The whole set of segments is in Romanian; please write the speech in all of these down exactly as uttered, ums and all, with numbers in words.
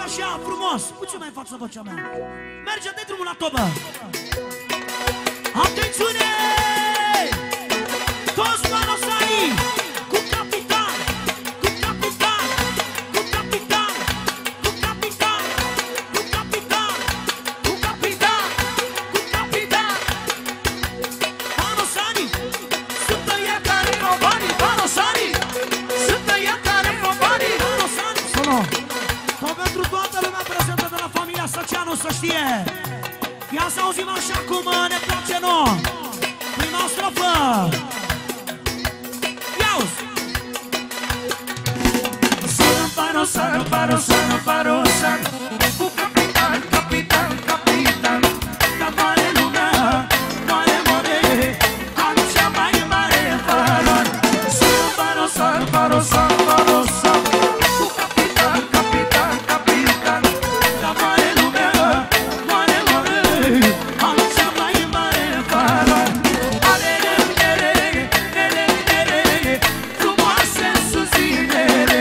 lumea și ea, frumos. Nu ce mai fac să băcea mea. Merge de drumul la tobă. Atențiune! Cosma Rosani cu capitan, cu capitan, cu capitan, cu capitan, cu capitan, cu capitan, cu capitan. Rosani, sunt ea care o bani, Rosani, sunt ea care o bani, Rosani. Sau pentru toată lumea prezentă de la familia Săceanu să știe. Ia să auzim așa cum ne place nouă. Prima strofă. Paro, sano, paro, sano, paro, sano. Cu capitan, capitan, capitan. Ca mare lumea, mare, mare. Am cea mai mare valoare. Sano, paro, sano, paro, sano, paro, sano. Cu capitan, capitan, capitan. Ca mare lumea, mare, mare. Am cea mai mare valoare. Alele, alele, alele, alele. Frumoase suzinele.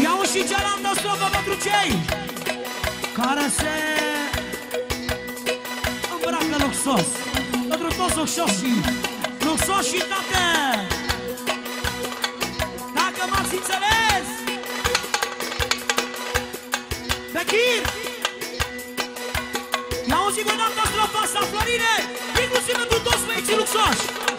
Ia auzi, băi, doamna, strofa asta, Florine, inclusiv pentru toți băieții luxoși.